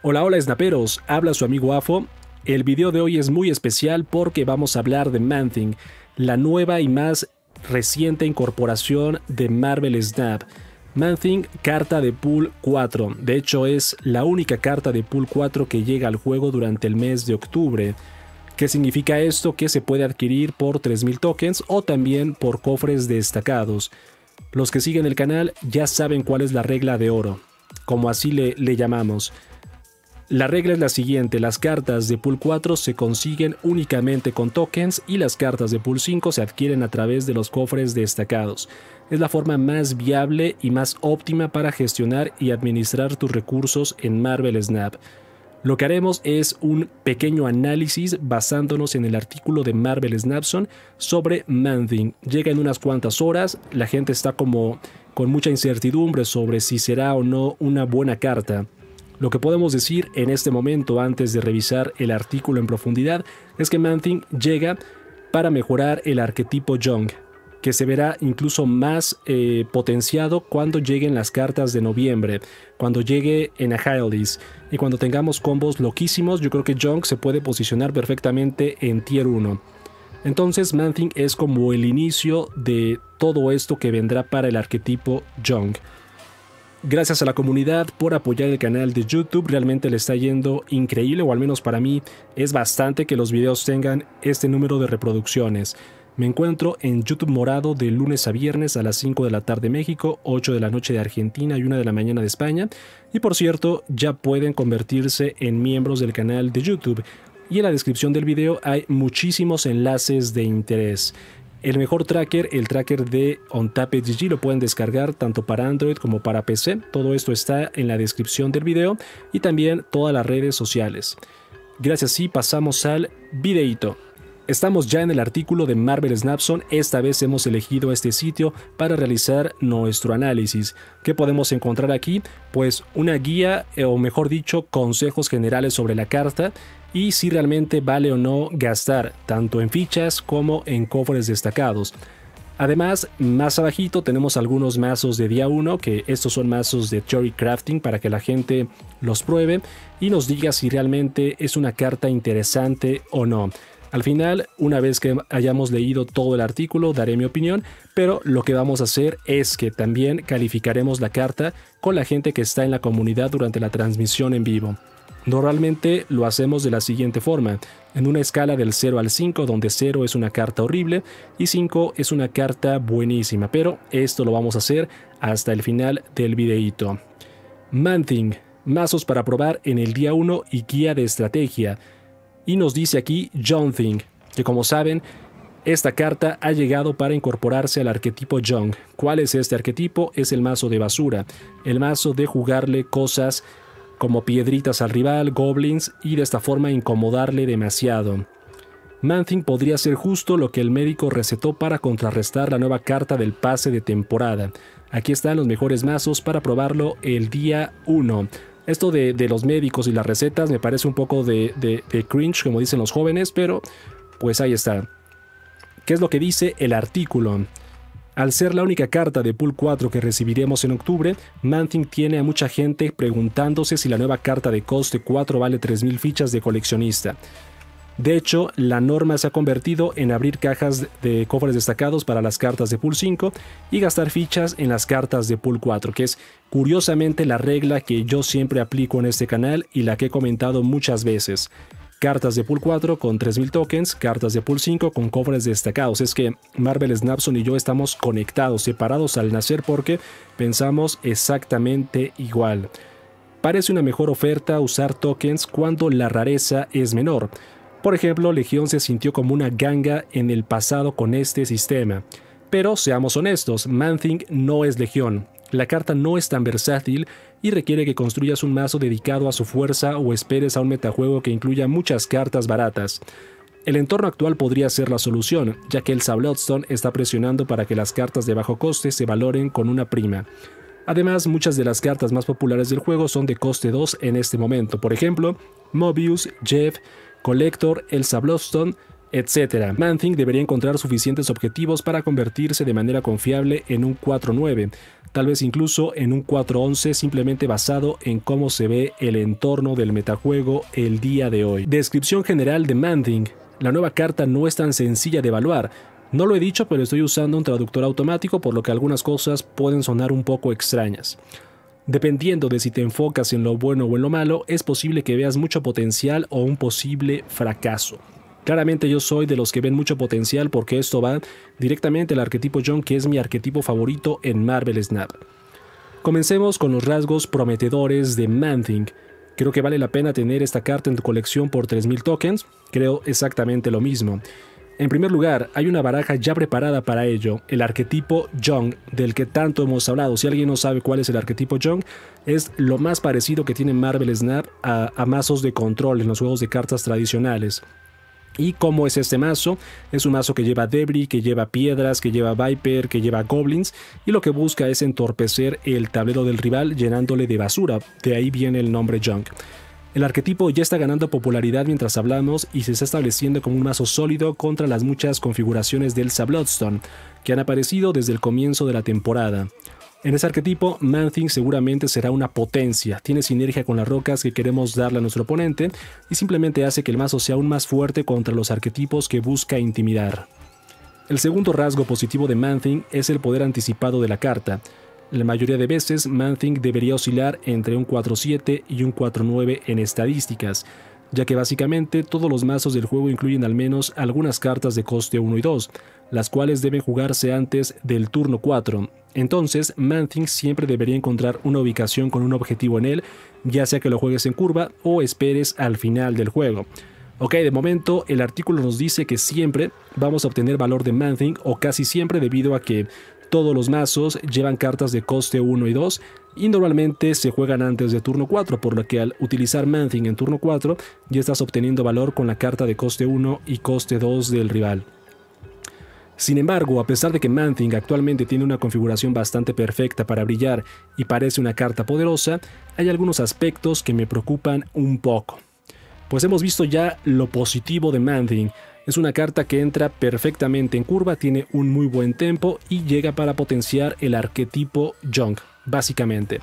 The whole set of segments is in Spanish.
Hola, hola snaperos, habla su amigo Afo. El video de hoy es muy especial porque vamos a hablar de Man-Thing, la nueva y más reciente incorporación de Marvel Snap. Man-Thing, carta de Pool 4, de hecho es la única carta de Pool 4 que llega al juego durante el mes de octubre. ¿Qué significa esto? Que se puede adquirir por 3000 tokens o también por cofres destacados. Los que siguen el canal ya saben cuál es la regla de oro, como así le llamamos. La regla es la siguiente: las cartas de Pool 4 se consiguen únicamente con tokens y las cartas de Pool 5 se adquieren a través de los cofres destacados. Es la forma más viable y más óptima para gestionar y administrar tus recursos en Marvel Snap. Lo que haremos es un pequeño análisis basándonos en el artículo de Marvel Snapson sobre Man-Thing. Llega en unas cuantas horas, la gente está como con mucha incertidumbre sobre si será o no una buena carta. Lo que podemos decir en este momento, antes de revisar el artículo en profundidad, es que Man-Thing llega para mejorar el arquetipo Young, que se verá incluso más potenciado cuando lleguen las cartas de noviembre, cuando llegue en Ahylis y cuando tengamos combos loquísimos. Yo creo que Young se puede posicionar perfectamente en Tier 1. Entonces Man-Thing es como el inicio de todo esto que vendrá para el arquetipo Young. Gracias a la comunidad por apoyar el canal de YouTube, realmente le está yendo increíble, o al menos para mí es bastante que los videos tengan este número de reproducciones. Me encuentro en YouTube Morado de lunes a viernes a las 5 de la tarde México, 8 de la noche de Argentina y 1 de la mañana de España. Y por cierto, ya pueden convertirse en miembros del canal de YouTube. Y en la descripción del video hay muchísimos enlaces de interés. El mejor tracker, el tracker de Ontaped GG, lo pueden descargar tanto para Android como para PC. Todo esto está en la descripción del video y también todas las redes sociales. Gracias y pasamos al videíto. Estamos ya en el artículo de Marvel Snapson. Esta vez hemos elegido este sitio para realizar nuestro análisis. ¿Qué podemos encontrar aquí? Pues una guía, o mejor dicho, consejos generales sobre la carta y si realmente vale o no gastar, tanto en fichas como en cofres destacados. Además, más abajito tenemos algunos mazos de día 1, que estos son mazos de Theory Crafting para que la gente los pruebe y nos diga si realmente es una carta interesante o no. Al final, una vez que hayamos leído todo el artículo, daré mi opinión, pero lo que vamos a hacer es que también calificaremos la carta con la gente que está en la comunidad durante la transmisión en vivo. Normalmente lo hacemos de la siguiente forma, en una escala del 0 al 5, donde 0 es una carta horrible y 5 es una carta buenísima, pero esto lo vamos a hacer hasta el final del videíto. Man-Thing, mazos para probar en el día 1 y guía de estrategia. Y nos dice aquí Man-Thing, que como saben, esta carta ha llegado para incorporarse al arquetipo Young. ¿Cuál es este arquetipo? Es el mazo de basura, el mazo de jugarle cosas como piedritas al rival, goblins, y de esta forma incomodarle demasiado. Man-Thing podría ser justo lo que el médico recetó para contrarrestar la nueva carta del pase de temporada. Aquí están los mejores mazos para probarlo el día 1. Esto de los médicos y las recetas me parece un poco de cringe, como dicen los jóvenes, pero pues ahí está. ¿Qué es lo que dice el artículo? Al ser la única carta de Pool 4 que recibiremos en octubre, Man-Thing tiene a mucha gente preguntándose si la nueva carta de coste 4 vale 3000 fichas de coleccionista. De hecho, la norma se ha convertido en abrir cajas de cofres destacados para las cartas de Pool 5 y gastar fichas en las cartas de Pool 4, que es curiosamente la regla que yo siempre aplico en este canal y la que he comentado muchas veces. Cartas de Pool 4 con 3000 tokens, cartas de Pool 5 con cofres destacados. Es que Marvel Snapson y yo estamos conectados, separados al nacer porque pensamos exactamente igual. Parece una mejor oferta usar tokens cuando la rareza es menor. Por ejemplo, Legión se sintió como una ganga en el pasado con este sistema. Pero seamos honestos, Man-Thing no es Legión. La carta no es tan versátil y requiere que construyas un mazo dedicado a su fuerza o esperes a un metajuego que incluya muchas cartas baratas. El entorno actual podría ser la solución, ya que el Bloodstone está presionando para que las cartas de bajo coste se valoren con una prima. Además, muchas de las cartas más populares del juego son de coste 2 en este momento. Por ejemplo, Mobius, Jeff, Collector, Elsa Bloodstone, etc. Man-Thing debería encontrar suficientes objetivos para convertirse de manera confiable en un 4-9. tal vez incluso en un 4.11 simplemente basado en cómo se ve el entorno del metajuego el día de hoy. Descripción general de Manding. La nueva carta no es tan sencilla de evaluar. No lo he dicho, pero estoy usando un traductor automático, por lo que algunas cosas pueden sonar un poco extrañas. Dependiendo de si te enfocas en lo bueno o en lo malo, es posible que veas mucho potencial o un posible fracaso. Claramente yo soy de los que ven mucho potencial, porque esto va directamente al arquetipo John, que es mi arquetipo favorito en Marvel Snap. Comencemos con los rasgos prometedores de Manding. Creo que vale la pena tener esta carta en tu colección por 3000 tokens. Creo exactamente lo mismo. En primer lugar, hay una baraja ya preparada para ello, el arquetipo Jung, del que tanto hemos hablado. Si alguien no sabe cuál es el arquetipo Jung, es lo más parecido que tiene Marvel Snap a mazos de control en los juegos de cartas tradicionales. ¿Y cómo es este mazo? Es un mazo que lleva Debris, que lleva Piedras, que lleva Viper, que lleva Goblins, y lo que busca es entorpecer el tablero del rival llenándole de basura, de ahí viene el nombre Jung. El arquetipo ya está ganando popularidad mientras hablamos y se está estableciendo como un mazo sólido contra las muchas configuraciones del Elsa Bloodstone que han aparecido desde el comienzo de la temporada. En ese arquetipo, Manding seguramente será una potencia, tiene sinergia con las rocas que queremos darle a nuestro oponente y simplemente hace que el mazo sea aún más fuerte contra los arquetipos que busca intimidar. El segundo rasgo positivo de Manding es el poder anticipado de la carta. La mayoría de veces, Manding debería oscilar entre un 4.7 y un 4.9 en estadísticas, ya que básicamente todos los mazos del juego incluyen al menos algunas cartas de coste 1 y 2, las cuales deben jugarse antes del turno 4. Entonces, Manding siempre debería encontrar una ubicación con un objetivo en él, ya sea que lo juegues en curva o esperes al final del juego. Ok, de momento el artículo nos dice que siempre vamos a obtener valor de Manding, o casi siempre, debido a que todos los mazos llevan cartas de coste 1 y 2 y normalmente se juegan antes de turno 4, por lo que al utilizar Manding en turno 4 ya estás obteniendo valor con la carta de coste 1 y coste 2 del rival. Sin embargo, a pesar de que Manding actualmente tiene una configuración bastante perfecta para brillar y parece una carta poderosa, hay algunos aspectos que me preocupan un poco. Pues hemos visto ya lo positivo de Manding. Es una carta que entra perfectamente en curva, tiene un muy buen tempo y llega para potenciar el arquetipo Jung, básicamente.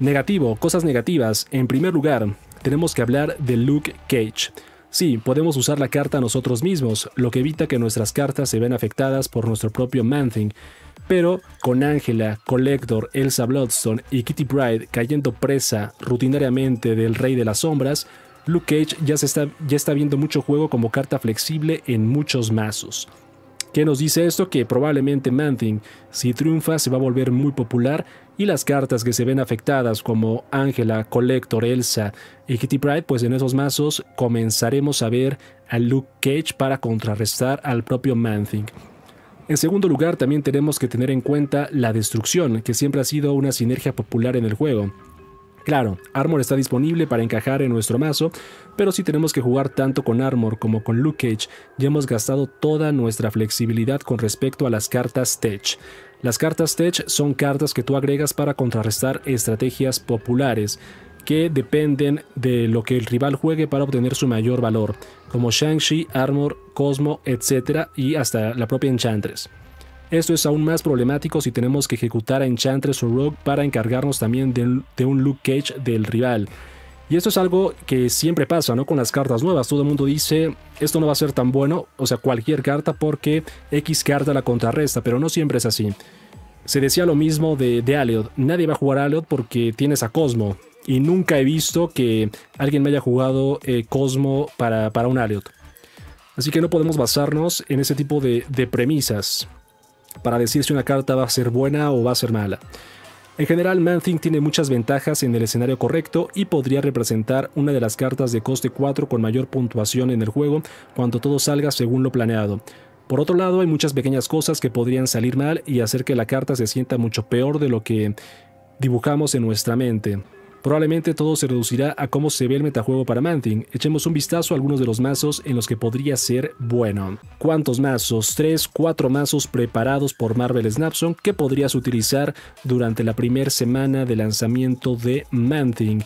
Negativo, cosas negativas. En primer lugar, tenemos que hablar de Luke Cage. Sí, podemos usar la carta nosotros mismos, lo que evita que nuestras cartas se vean afectadas por nuestro propio Manding. Pero con Angela, Collector, Elsa Bloodstone y Kitty Pryde cayendo presa rutinariamente del Rey de las Sombras, Luke Cage ya está viendo mucho juego como carta flexible en muchos mazos. ¿Qué nos dice esto? Que probablemente Manding, si triunfa, se va a volver muy popular y las cartas que se ven afectadas como Angela, Collector, Elsa y Kitty Pryde, pues en esos mazos comenzaremos a ver a Luke Cage para contrarrestar al propio Manding. En segundo lugar, también tenemos que tener en cuenta la destrucción, que siempre ha sido una sinergia popular en el juego. Claro, Armor está disponible para encajar en nuestro mazo, pero si tenemos que jugar tanto con Armor como con Luke Cage, ya hemos gastado toda nuestra flexibilidad con respecto a las cartas Tech. Las cartas Tech son cartas que tú agregas para contrarrestar estrategias populares, que dependen de lo que el rival juegue para obtener su mayor valor, como Shang-Chi, Armor, Cosmo, etc. y hasta la propia Enchantress. Esto es aún más problemático si tenemos que ejecutar a Enchantress o Rogue para encargarnos también de un Luke Cage del rival. Y esto es algo que siempre pasa, ¿no? Con las cartas nuevas, todo el mundo dice, esto no va a ser tan bueno, o sea, cualquier carta porque X carta la contrarresta, pero no siempre es así. Se decía lo mismo de Alioth, nadie va a jugar a Alioth porque tienes a Cosmo, y nunca he visto que alguien me haya jugado Cosmo para un Alioth. Así que no podemos basarnos en ese tipo de premisas para decir si una carta va a ser buena o va a ser mala. En general, Manding tiene muchas ventajas en el escenario correcto y podría representar una de las cartas de coste 4 con mayor puntuación en el juego cuando todo salga según lo planeado. Por otro lado, hay muchas pequeñas cosas que podrían salir mal y hacer que la carta se sienta mucho peor de lo que dibujamos en nuestra mente. Probablemente todo se reducirá a cómo se ve el metajuego para Manding. Echemos un vistazo a algunos de los mazos en los que podría ser bueno. ¿Cuántos mazos? 3, 4 mazos preparados por Marvel Snap que podrías utilizar durante la primera semana de lanzamiento de Manding.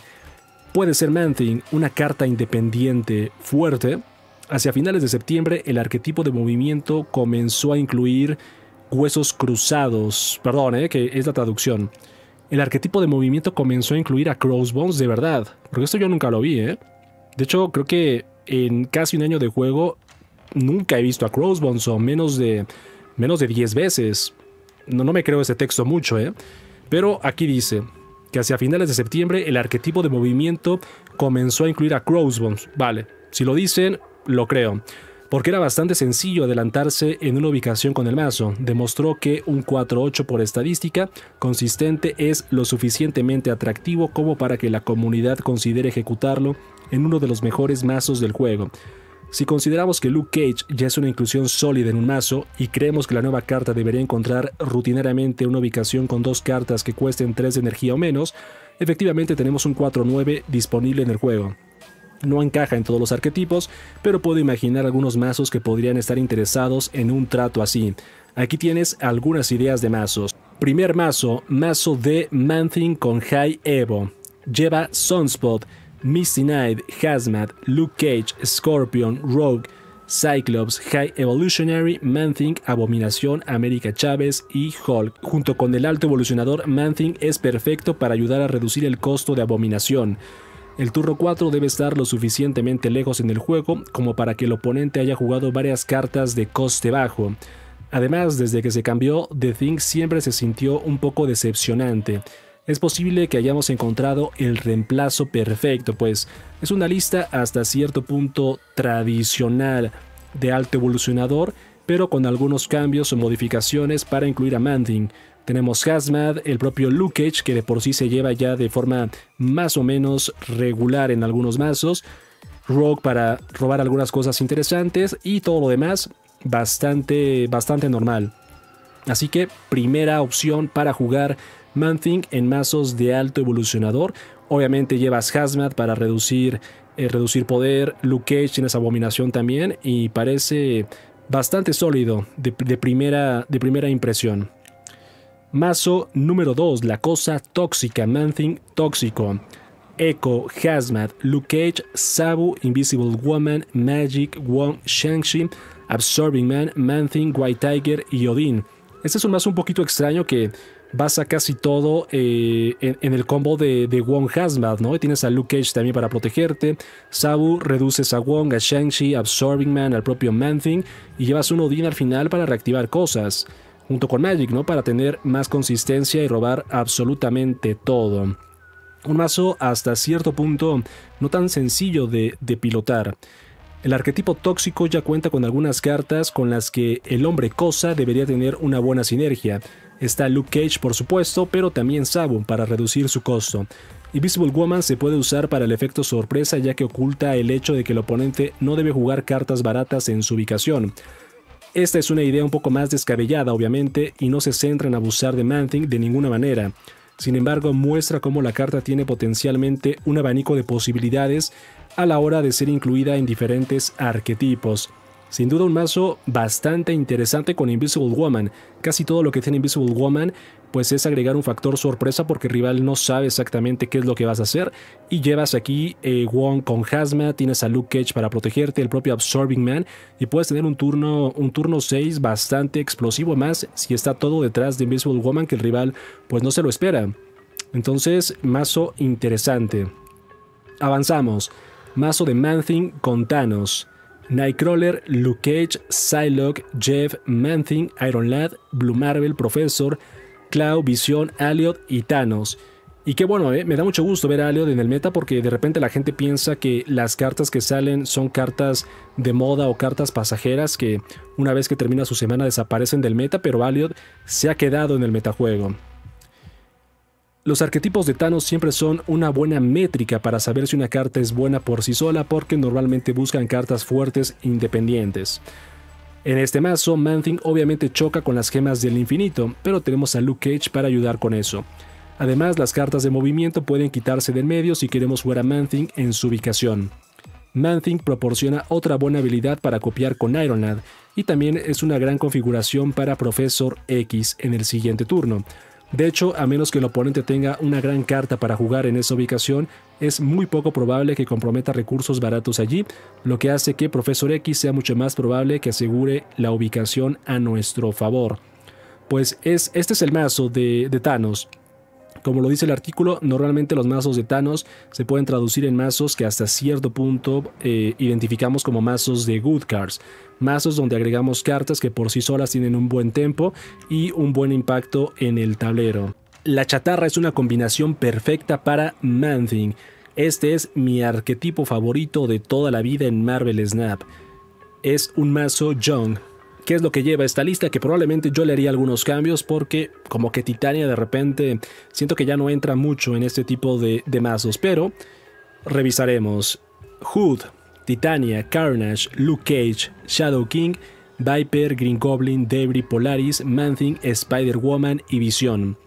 Puede ser Manding una carta independiente fuerte. Hacia finales de septiembre, el arquetipo de movimiento comenzó a incluir huesos cruzados. Perdón, que es la traducción. El arquetipo de movimiento comenzó a incluir a Crossbones de verdad. Porque esto yo nunca lo vi, De hecho, creo que en casi un año de juego nunca he visto a Crossbones, o menos de 10 veces. No me creo ese texto mucho, Pero aquí dice que hacia finales de septiembre el arquetipo de movimiento comenzó a incluir a Crossbones. Vale, si lo dicen, lo creo. Porque era bastante sencillo adelantarse en una ubicación con el mazo. Demostró que un 4-8 por estadística consistente es lo suficientemente atractivo como para que la comunidad considere ejecutarlo en uno de los mejores mazos del juego. Si consideramos que Luke Cage ya es una inclusión sólida en un mazo y creemos que la nueva carta debería encontrar rutinariamente una ubicación con dos cartas que cuesten 3 de energía o menos, efectivamente tenemos un 4-9 disponible en el juego. No encaja en todos los arquetipos, pero puedo imaginar algunos mazos que podrían estar interesados en un trato así. Aquí tienes algunas ideas de mazos. Primer mazo, mazo de Manthing con High Evo. Lleva Sunspot, Misty Knight, Hazmat, Luke Cage, Scorpion, Rogue, Cyclops, High Evolutionary, Manthing, Abominación, América Chávez y Hulk. Junto con el alto evolucionador, Manthing es perfecto para ayudar a reducir el costo de Abominación. El turno 4 debe estar lo suficientemente lejos en el juego como para que el oponente haya jugado varias cartas de coste bajo. Además, desde que se cambió, The Thing siempre se sintió un poco decepcionante. Es posible que hayamos encontrado el reemplazo perfecto, pues es una lista hasta cierto punto tradicional de alto evolucionador, pero con algunos cambios o modificaciones para incluir a Manthing. Tenemos Hazmat, el propio Luke Cage, que de por sí se lleva ya de forma más o menos regular en algunos mazos. Rogue para robar algunas cosas interesantes y todo lo demás bastante normal. Así que primera opción para jugar Manthing en mazos de alto evolucionador. Obviamente llevas Hazmat para reducir poder. Luke Cage tienes Abominación también y parece bastante sólido de primera impresión. Mazo número 2, la cosa tóxica, Manthing tóxico. Echo, Hazmat, Luke Cage, Sabu, Invisible Woman, Magic, Wong, Shang-Chi, Absorbing Man, Manthing, White Tiger y Odin. Este es un mazo un poquito extraño que basa casi todo en el combo de Wong Hazmat, ¿no? Y tienes a Luke Cage también para protegerte. Sabu, reduces a Wong, a Shang-Chi, Absorbing Man, al propio Manthing y llevas un Odin al final para reactivar cosas. Junto con Magic, ¿no? Para tener más consistencia y robar absolutamente todo. Un mazo hasta cierto punto no tan sencillo de pilotar. El arquetipo tóxico ya cuenta con algunas cartas con las que el hombre cosa debería tener una buena sinergia. Está Luke Cage, por supuesto, pero también Sabu para reducir su costo. Invisible Woman se puede usar para el efecto sorpresa, ya que oculta el hecho de que el oponente no debe jugar cartas baratas en su ubicación. Esta es una idea un poco más descabellada, obviamente, y no se centra en abusar de Manthing de ninguna manera. Sin embargo, muestra cómo la carta tiene potencialmente un abanico de posibilidades a la hora de ser incluida en diferentes arquetipos. Sin duda un mazo bastante interesante con Invisible Woman. Casi todo lo que tiene Invisible Woman pues es agregar un factor sorpresa porque el rival no sabe exactamente qué es lo que vas a hacer. Y llevas aquí Wong con Hazmat, tienes a Luke Cage para protegerte, el propio Absorbing Man. Y puedes tener un turno 6 bastante explosivo, más si está todo detrás de Invisible Woman que el rival pues no se lo espera. Entonces, mazo interesante. Avanzamos. Mazo de Manthing con Thanos. Nightcrawler, Luke Cage, Psylocke, Jeff, Manthing, Iron Lad, Blue Marvel, Professor, Cloud, Visión, Aliot y Thanos. Y qué bueno, me da mucho gusto ver a Aliot en el meta porque de repente la gente piensa que las cartas que salen son cartas de moda o cartas pasajeras que una vez que termina su semana desaparecen del meta, pero Aliot se ha quedado en el metajuego. Los arquetipos de Thanos siempre son una buena métrica para saber si una carta es buena por sí sola porque normalmente buscan cartas fuertes independientes. En este mazo, Manthing obviamente choca con las gemas del infinito, pero tenemos a Luke Cage para ayudar con eso. Además, las cartas de movimiento pueden quitarse del medio si queremos jugar a Manthing en su ubicación. Manthing proporciona otra buena habilidad para copiar con Iron Lad y también es una gran configuración para Professor X en el siguiente turno. De hecho, a menos que el oponente tenga una gran carta para jugar en esa ubicación, es muy poco probable que comprometa recursos baratos allí, lo que hace que Profesor X sea mucho más probable que asegure la ubicación a nuestro favor. pues este es el mazo de Thanos. Como lo dice el artículo, normalmente los mazos de Thanos se pueden traducir en mazos que hasta cierto punto identificamos como mazos de good cards. Mazos donde agregamos cartas que por sí solas tienen un buen tempo y un buen impacto en el tablero. La chatarra es una combinación perfecta para Man-Thing. Este es mi arquetipo favorito de toda la vida en Marvel Snap. Es un mazo Young. ¿Qué es lo que lleva esta lista? Que probablemente yo le haría algunos cambios porque como que Titania de repente siento que ya no entra mucho en este tipo de mazos. Pero revisaremos. Hood, Titania, Carnage, Luke Cage, Shadow King, Viper, Green Goblin, Debris, Polaris, Man-Thing, Spider-Woman y Visión.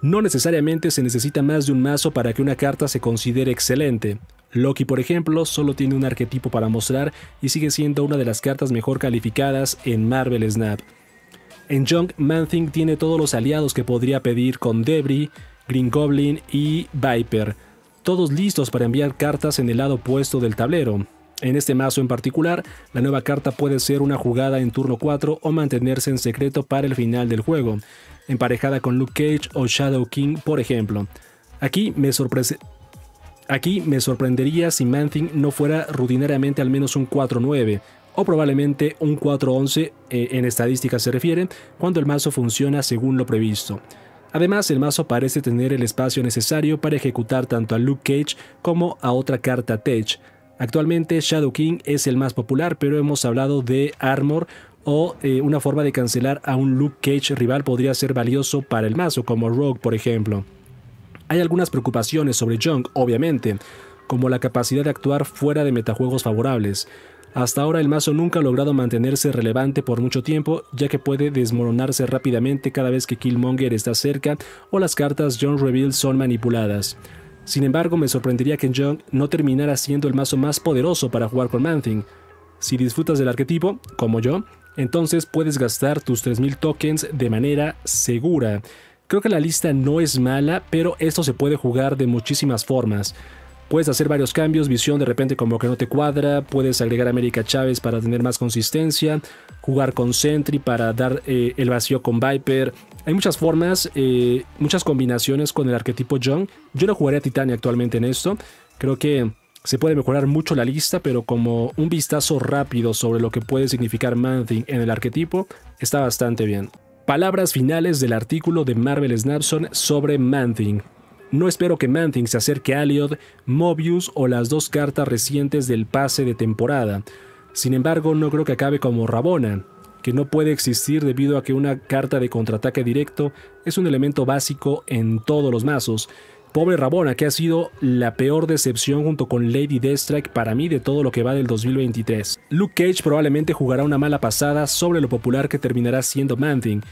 No necesariamente se necesita más de un mazo para que una carta se considere excelente. Loki, por ejemplo, solo tiene un arquetipo para mostrar y sigue siendo una de las cartas mejor calificadas en Marvel Snap. En Young, Man-Thing tiene todos los aliados que podría pedir con Debris, Green Goblin y Viper, todos listos para enviar cartas en el lado opuesto del tablero. En este mazo en particular, la nueva carta puede ser una jugada en turno 4 o mantenerse en secreto para el final del juego, emparejada con Luke Cage o Shadow King, por ejemplo. Aquí me sorprendería si Man-Thing no fuera rutinariamente al menos un 4-9 o probablemente un 4-11 en estadística se refiere, cuando el mazo funciona según lo previsto. Además, el mazo parece tener el espacio necesario para ejecutar tanto a Luke Cage como a otra carta Tech. Actualmente Shadow King es el más popular, pero hemos hablado de Armor o una forma de cancelar a un Luke Cage rival podría ser valioso para el mazo, como Rogue, por ejemplo. Hay algunas preocupaciones sobre Young, obviamente, como la capacidad de actuar fuera de metajuegos favorables. Hasta ahora el mazo nunca ha logrado mantenerse relevante por mucho tiempo, ya que puede desmoronarse rápidamente cada vez que Killmonger está cerca o las cartas Young Reveal son manipuladas. Sin embargo, me sorprendería que Young no terminara siendo el mazo más poderoso para jugar con Man-Thing. Si disfrutas del arquetipo, como yo, entonces puedes gastar tus 3000 tokens de manera segura. Creo que la lista no es mala, pero esto se puede jugar de muchísimas formas. Puedes hacer varios cambios, Visión de repente como que no te cuadra, puedes agregar a América Chávez para tener más consistencia, jugar con Sentry para dar el vacío con Viper. Hay muchas formas, muchas combinaciones con el arquetipo Young. Yo no jugaría a Titania actualmente en esto, creo que se puede mejorar mucho la lista, pero como un vistazo rápido sobre lo que puede significar Man-Thing en el arquetipo, está bastante bien. Palabras finales del artículo de Marvel Snapson sobre Man-Thing. No espero que Man-Thing se acerque a Alioth, Mobius o las dos cartas recientes del pase de temporada. Sin embargo, no creo que acabe como Rabona, que no puede existir debido a que una carta de contraataque directo es un elemento básico en todos los mazos. Pobre Rabona, que ha sido la peor decepción junto con Lady Deathstrike para mí de todo lo que va del 2023. Luke Cage probablemente jugará una mala pasada sobre lo popular que terminará siendo Man-Thing,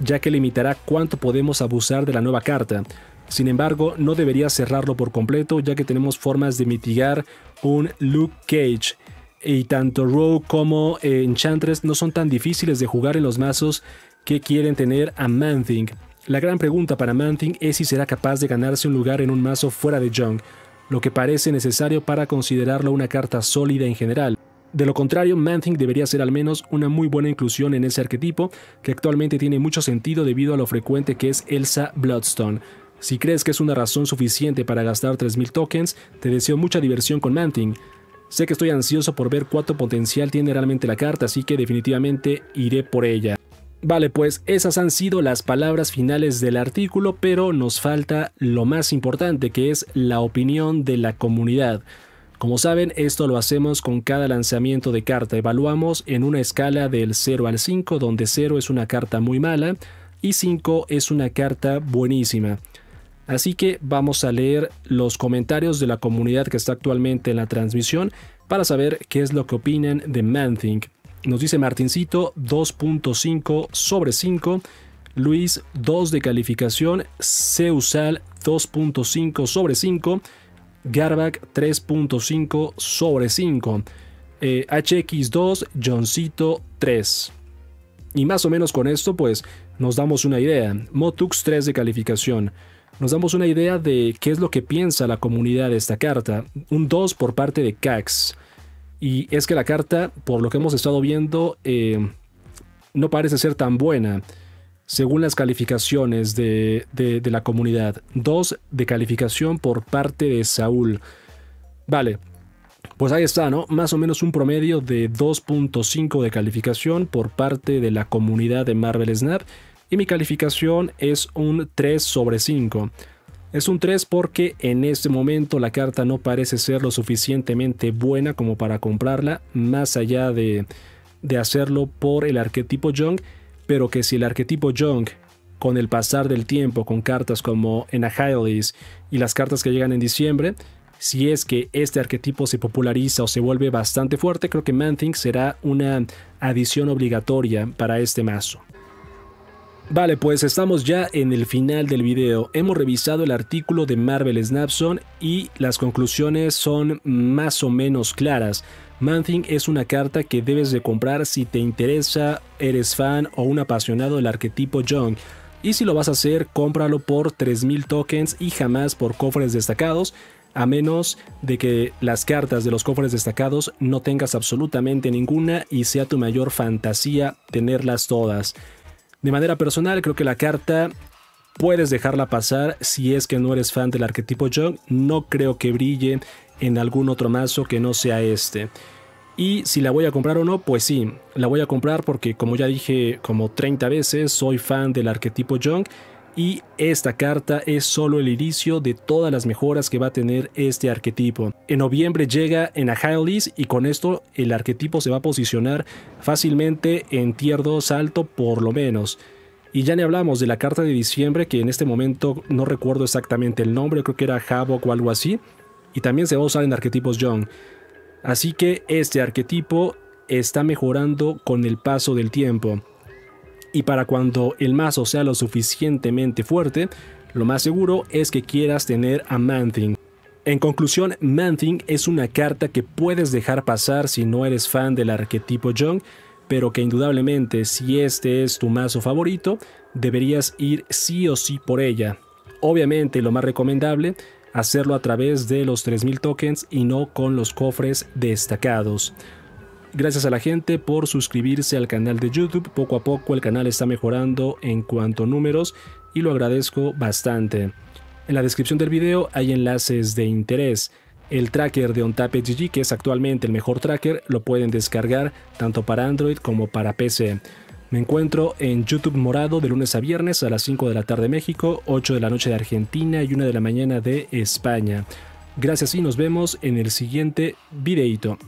ya que limitará cuánto podemos abusar de la nueva carta. Sin embargo, no debería cerrarlo por completo, ya que tenemos formas de mitigar un Luke Cage. Y tanto Rogue como Enchantress no son tan difíciles de jugar en los mazos que quieren tener a Man-Thing. La gran pregunta para Man-Thing es si será capaz de ganarse un lugar en un mazo fuera de Young, lo que parece necesario para considerarlo una carta sólida en general. De lo contrario, Man-Thing debería ser al menos una muy buena inclusión en ese arquetipo, que actualmente tiene mucho sentido debido a lo frecuente que es Elsa Bloodstone. Si crees que es una razón suficiente para gastar 3000 tokens, te deseo mucha diversión con Man-Thing. Sé que estoy ansioso por ver cuánto potencial tiene realmente la carta, así que definitivamente iré por ella. Vale, pues esas han sido las palabras finales del artículo, pero nos falta lo más importante, que es la opinión de la comunidad. Como saben, esto lo hacemos con cada lanzamiento de carta. Evaluamos en una escala del 0 al 5, donde 0 es una carta muy mala y 5 es una carta buenísima. Así que vamos a leer los comentarios de la comunidad que está actualmente en la transmisión para saber qué es lo que opinan de Man-Thing. Nos dice Martincito 2.5 sobre 5, Luis 2 de calificación, Ceusal 2.5 sobre 5, Garback 3.5 sobre 5, HX2, Johncito 3. Y más o menos con esto pues nos damos una idea. Motux 3 de calificación. Nos damos una idea de qué es lo que piensa la comunidad de esta carta. Un 2 por parte de Cax. Y es que la carta, por lo que hemos estado viendo, no parece ser tan buena. según las calificaciones de la comunidad. 2 de calificación por parte de Saúl. Vale, pues ahí está, ¿no? Más o menos un promedio de 2.5 de calificación por parte de la comunidad de Marvel Snap. Y mi calificación es un 3 sobre 5. Es un 3 porque en este momento la carta no parece ser lo suficientemente buena como para comprarla, más allá de hacerlo por el arquetipo Young, pero que si el arquetipo Young, con el pasar del tiempo, con cartas como Enahilis y las cartas que llegan en diciembre, si es que este arquetipo se populariza o se vuelve bastante fuerte, creo que Manthink será una adición obligatoria para este mazo. Vale, pues estamos ya en el final del video. Hemos revisado el artículo de Marvel Snap Zone y las conclusiones son más o menos claras. Manthink es una carta que debes de comprar si te interesa, eres fan o un apasionado del arquetipo Young. Y si lo vas a hacer, cómpralo por 3000 tokens y jamás por cofres destacados, a menos de que las cartas de los cofres destacados no tengas absolutamente ninguna y sea tu mayor fantasía tenerlas todas. De manera personal, creo que la carta puedes dejarla pasar si es que no eres fan del arquetipo Young. No creo que brille en algún otro mazo que no sea este. Y si la voy a comprar o no, pues sí, la voy a comprar porque, como ya dije como 30 veces, soy fan del arquetipo Young. Y esta carta es solo el inicio de todas las mejoras que va a tener este arquetipo. En noviembre llega Enahilis y con esto el arquetipo se va a posicionar fácilmente en tier 2 alto por lo menos. Y ya ni hablamos de la carta de diciembre, que en este momento no recuerdo exactamente el nombre, creo que era Havoc o algo así. Y también se va a usar en arquetipos Young. Así que este arquetipo está mejorando con el paso del tiempo. Y para cuando el mazo sea lo suficientemente fuerte, lo más seguro es que quieras tener a Manthink. En conclusión, Manthink es una carta que puedes dejar pasar si no eres fan del arquetipo Young, pero que indudablemente, si este es tu mazo favorito, deberías ir sí o sí por ella. Obviamente, lo más recomendable, hacerlo a través de los 3000 tokens y no con los cofres destacados. Gracias a la gente por suscribirse al canal de YouTube. Poco a poco el canal está mejorando en cuanto a números y lo agradezco bastante. En la descripción del video hay enlaces de interés. El tracker de Untaped GG, que es actualmente el mejor tracker, lo pueden descargar tanto para Android como para PC. Me encuentro en YouTube Morado de lunes a viernes a las 5 de la tarde de México, 8 de la noche de Argentina y 1 de la mañana de España. Gracias y nos vemos en el siguiente videito.